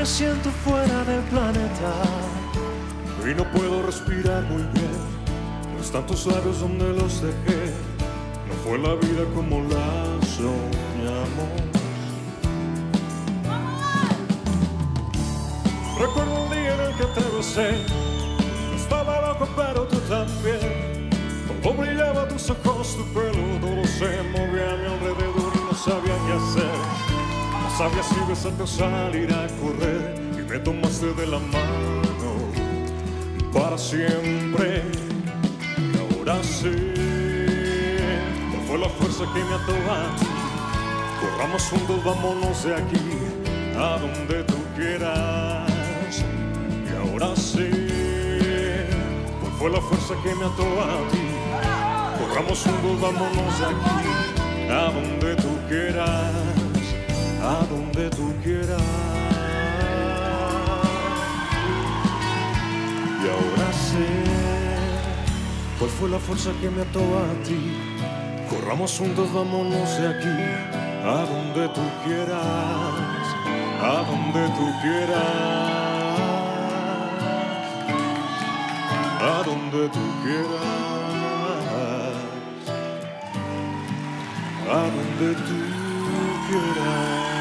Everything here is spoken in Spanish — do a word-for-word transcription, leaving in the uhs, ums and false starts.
me siento fuera del planeta y no puedo respirar muy bien. Los tantos labios donde los dejé, no fue la vida como la soñamos. Recuerdo el día en el que te besé, estaba loco pero tú también. Cuando brillaba tus ojos, tu pelo, todo se movía a mi alrededor y no sabía qué hacer. Sabía si besarte o salir a correr, y me tomaste de la mano para siempre. Y ahora sí, no fue la fuerza que me ató a ti. Corramos juntos, vámonos de aquí a donde tú quieras. Y ahora sí, no fue la fuerza que me ató a ti. Corramos juntos, vámonos de aquí a donde tú quieras. A donde tú quieras. Y ahora sé cuál fue la fuerza que me ató a ti. Corramos juntos, vámonos de aquí a donde tú quieras, a donde tú quieras, a donde tú quieras, a donde tú quieras.